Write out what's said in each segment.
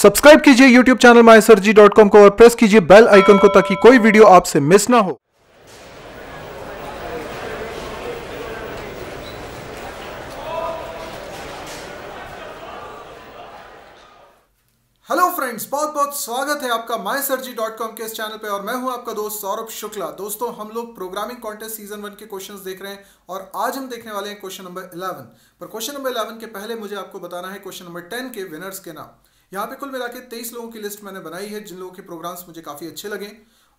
Subscribe कीजिए YouTube channel mysirg.com को और प्रेस कीजिए बेल आइकन को ताकि कोई वीडियो आपसे मिस ना हो। हेलो फ्रेंड्स, बहुत बहुत स्वागत है आपका mysirg.com के इस चैनल पे और मैं हूं आपका दोस्त सौरभ शुक्ला। दोस्तों, हम लोग प्रोग्रामिंग कॉन्टेस्ट सीजन 1 के क्वेश्चंस देख रहे हैं और आज हम देखने वाले हैं क्वेश्चन नंबर 11। पर क्वेश्चन नंबर 11 के पहले मुझे आपको बताना है क्वेश्चन नंबर 10 के विनर्स के नाम। यहाँ पे कुल मिला के 23 लोगों की लिस्ट मैंने बनाई है जिन लोगों के प्रोग्राम्स मुझे काफ़ी अच्छे लगे।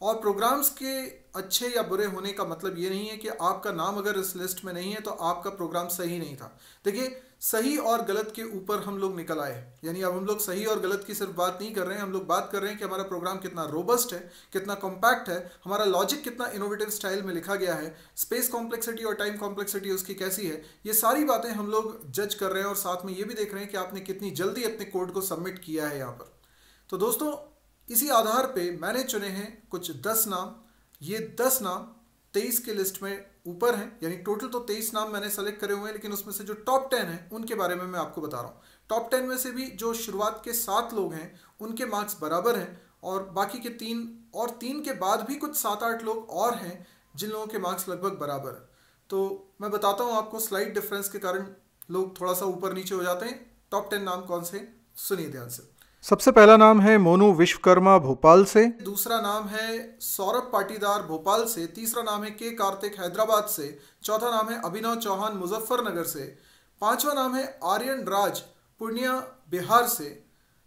और प्रोग्राम्स के अच्छे या बुरे होने का मतलब ये नहीं है कि आपका नाम अगर इस लिस्ट में नहीं है तो आपका प्रोग्राम सही नहीं था। देखिए, सही और गलत के ऊपर हम लोग निकल आए, यानी अब हम लोग सही और गलत की सिर्फ बात नहीं कर रहे हैं, हम लोग बात कर रहे हैं कि हमारा प्रोग्राम कितना रोबस्ट है, कितना कॉम्पैक्ट है, हमारा लॉजिक कितना इनोवेटिव स्टाइल में लिखा गया है, स्पेस कॉम्प्लेक्सिटी और टाइम कॉम्प्लेक्सिटी उसकी कैसी है। ये सारी बातें हम लोग जज कर रहे हैं और साथ में ये भी देख रहे हैं कि आपने कितनी जल्दी अपने कोड को सबमिट किया है यहाँ पर। तो दोस्तों, इसी आधार पे मैंने चुने हैं कुछ 10 नाम। ये 10 नाम 23 के लिस्ट में ऊपर हैं, यानी टोटल तो 23 नाम मैंने सेलेक्ट करे हुए हैं, लेकिन उसमें से जो टॉप 10 हैं उनके बारे में मैं आपको बता रहा हूँ। टॉप 10 में से भी जो शुरुआत के 7 लोग हैं उनके मार्क्स बराबर हैं और बाकी के 3 और 3 के बाद भी कुछ 7-8 लोग और हैं जिन लोगों के मार्क्स लगभग बराबर हैं। तो मैं बताता हूँ आपको, स्लाइड डिफरेंस के कारण लोग थोड़ा सा ऊपर नीचे हो जाते हैं। टॉप 10 नाम कौन से, सुनिए ध्यान से। सबसे पहला नाम है मोनू विश्वकर्मा भोपाल से, दूसरा नाम है सौरभ पाटीदार भोपाल से, तीसरा नाम है के कार्तिक हैदराबाद से, चौथा नाम है अभिनव चौहान मुजफ्फरनगर से, पांचवा नाम है आर्यन राज पूर्णिया बिहार से,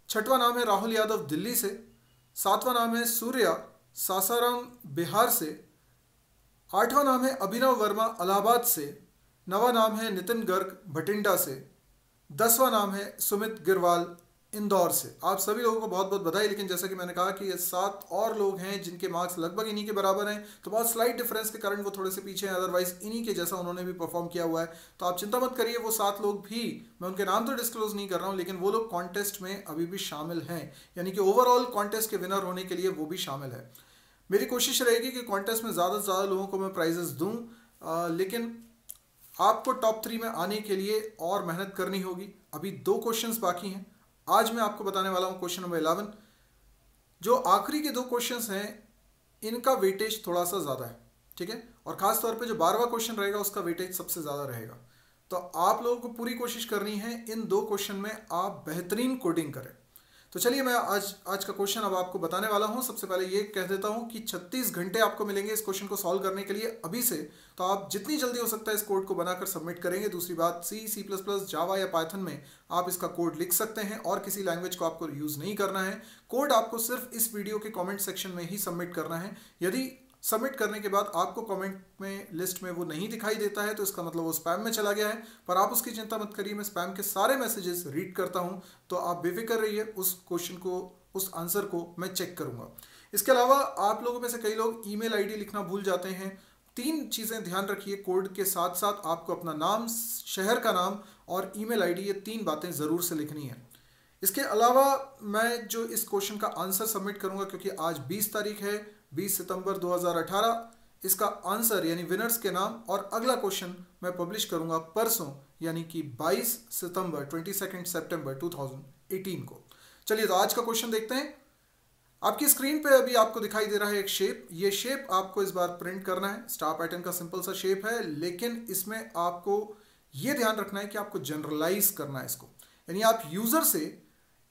छठवां नाम है राहुल यादव दिल्ली से, सातवां नाम है सूर्या सासाराम बिहार से, आठवां नाम है अभिनव वर्मा इलाहाबाद से, नवा नाम है नितिन गर्ग भटिंडा से, 10वां नाम है सुमित गिरवाल इंदौर से। आप सभी लोगों को बहुत बहुत बधाई। लेकिन जैसा कि मैंने कहा कि ये 7 और लोग हैं जिनके मार्क्स लगभग इन्हीं के बराबर हैं, तो बहुत स्लाइट डिफरेंस के कारण वो थोड़े से पीछे हैं, अदरवाइज इन्हीं के जैसा उन्होंने भी परफॉर्म किया हुआ है। तो आप चिंता मत करिए, वो 7 लोग भी, मैं उनके नाम तो डिस्क्लोज नहीं कर रहा हूँ, लेकिन वो लोग कॉन्टेस्ट में अभी भी शामिल हैं, यानी कि ओवरऑल कॉन्टेस्ट के विनर होने के लिए वो भी शामिल है। मेरी कोशिश रहेगी कि कॉन्टेस्ट में ज़्यादा से ज़्यादा लोगों को मैं प्राइजेस दूँ, लेकिन आपको टॉप 3 में आने के लिए और मेहनत करनी होगी। अभी 2 क्वेश्चन बाकी हैं। आज मैं आपको बताने वाला हूं क्वेश्चन नंबर 11। जो आखिरी के 2 क्वेश्चंस हैं इनका वेटेज थोड़ा सा ज़्यादा है, ठीक है, और खास तौर पे जो 12वां क्वेश्चन रहेगा उसका वेटेज सबसे ज़्यादा रहेगा। तो आप लोगों को पूरी कोशिश करनी है इन 2 क्वेश्चन में आप बेहतरीन कोडिंग करें। तो चलिए, मैं आज का क्वेश्चन अब आपको बताने वाला हूँ। सबसे पहले ये कह देता हूँ कि 36 घंटे आपको मिलेंगे इस क्वेश्चन को सॉल्व करने के लिए अभी से। तो आप जितनी जल्दी हो सकता है इस कोड को बनाकर सबमिट करेंगे। दूसरी बात, C++, जावा या पाइथन में आप इसका कोड लिख सकते हैं और किसी लैंग्वेज को आपको यूज़ नहीं करना है। कोड आपको सिर्फ इस वीडियो के कॉमेंट सेक्शन में ही सबमिट करना है। यदि सबमिट करने के बाद आपको कमेंट में लिस्ट में वो नहीं दिखाई देता है तो इसका मतलब वो स्पैम में चला गया है, पर आप उसकी चिंता मत करिए, मैं स्पैम के सारे मैसेजेस रीड करता हूं, तो आप बेफिक्र रहिए। उस क्वेश्चन को, उस आंसर को मैं चेक करूंगा। इसके अलावा आप लोगों में से कई लोग ईमेल आईडी लिखना भूल जाते हैं। 3 चीज़ें ध्यान रखिए, कोड के साथ साथ आपको अपना नाम, शहर का नाम और ईमेल आईडी, ये 3 बातें ज़रूर से लिखनी है। इसके अलावा मैं जो इस क्वेश्चन का आंसर सबमिट करूँगा, क्योंकि आज 20 तारीख है, 20 सितंबर 2018, इसका आंसर यानी विनर्स के नाम और अगला क्वेश्चन मैं पब्लिश करूंगा परसों, यानी कि 22 सितंबर 22 सितंबर 2018 को। चलिए, तो आज का क्वेश्चन देखते हैं। आपकी स्क्रीन पे अभी आपको दिखाई दे रहा है एक शेप। ये शेप आपको इस बार प्रिंट करना है। स्टार पैटर्न का सिंपल सा शेप है, लेकिन इसमें आपको ये ध्यान रखना है कि आपको जनरलाइज करना है इसको, यानी आप यूज़र से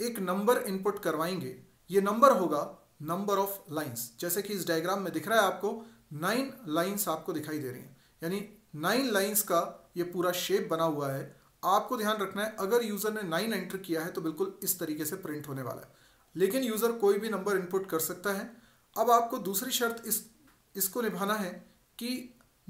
एक नंबर इनपुट करवाएंगे। ये नंबर होगा नंबर ऑफ लाइंस, जैसे कि इस डायग्राम में दिख रहा है आपको 9 लाइंस आपको दिखाई दे रही हैं, यानी 9 लाइंस का ये पूरा शेप बना हुआ है। आपको ध्यान रखना है, अगर यूज़र ने 9 एंटर किया है तो बिल्कुल इस तरीके से प्रिंट होने वाला है, लेकिन यूज़र कोई भी नंबर इनपुट कर सकता है। अब आपको दूसरी शर्त इसको निभाना है कि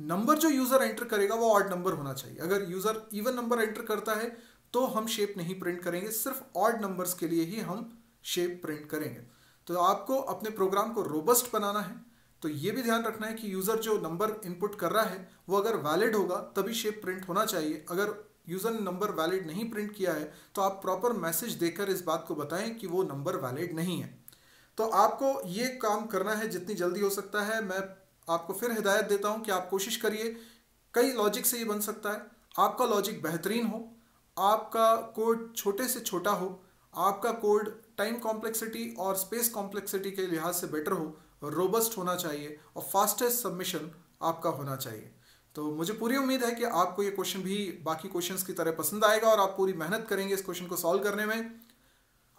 नंबर जो यूज़र एंटर करेगा वो ऑड नंबर होना चाहिए। अगर यूज़र इवन नंबर एंटर करता है तो हम शेप नहीं प्रिंट करेंगे, सिर्फ ऑड नंबर्स के लिए ही हम शेप प्रिंट करेंगे। तो आपको अपने प्रोग्राम को रोबस्ट बनाना है, तो ये भी ध्यान रखना है कि यूज़र जो नंबर इनपुट कर रहा है वो अगर वैलिड होगा तभी शेप प्रिंट होना चाहिए। अगर यूज़र ने नंबर वैलिड नहीं प्रिंट किया है तो आप प्रॉपर मैसेज देकर इस बात को बताएं कि वो नंबर वैलिड नहीं है। तो आपको ये काम करना है जितनी जल्दी हो सकता है। मैं आपको फिर हिदायत देता हूँ कि आप कोशिश करिए, कई लॉजिक से ये बन सकता है। आपका लॉजिक बेहतरीन हो, आपका कोड छोटे से छोटा हो, आपका कोड टाइम कॉम्प्लेक्सिटी और स्पेस कॉम्प्लेक्सिटी के लिहाज से बेटर हो, रोबस्ट होना चाहिए और फास्टेस्ट सबमिशन आपका होना चाहिए। तो मुझे पूरी उम्मीद है कि आपको ये क्वेश्चन भी बाकी क्वेश्चंस की तरह पसंद आएगा और आप पूरी मेहनत करेंगे इस क्वेश्चन को सॉल्व करने में।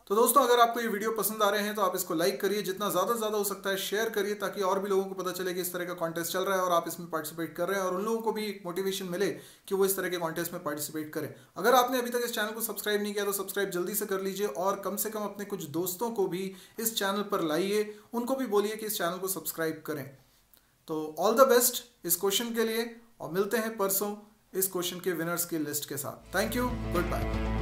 तो दोस्तों, अगर आपको ये वीडियो पसंद आ रहे हैं तो आप इसको लाइक करिए, जितना ज़्यादा से ज़्यादा हो सकता है शेयर करिए, ताकि और भी लोगों को पता चले कि इस तरह का कॉन्टेस्ट चल रहा है और आप इसमें पार्टिसिपेट कर रहे हैं और उन लोगों को भी एक मोटिवेशन मिले कि वो इस तरह के कॉन्टेस्ट में पार्टिसिपेट करें। अगर आपने अभी तक इस चैनल को सब्सक्राइब नहीं किया तो सब्सक्राइब जल्दी से कर लीजिए और कम से कम अपने कुछ दोस्तों को भी इस चैनल पर लाइए, उनको भी बोलिए कि इस चैनल को सब्सक्राइब करें। तो ऑल द बेस्ट इस क्वेश्चन के लिए और मिलते हैं परसों इस क्वेश्चन के विनर्स की लिस्ट के साथ। Thank you, good bye.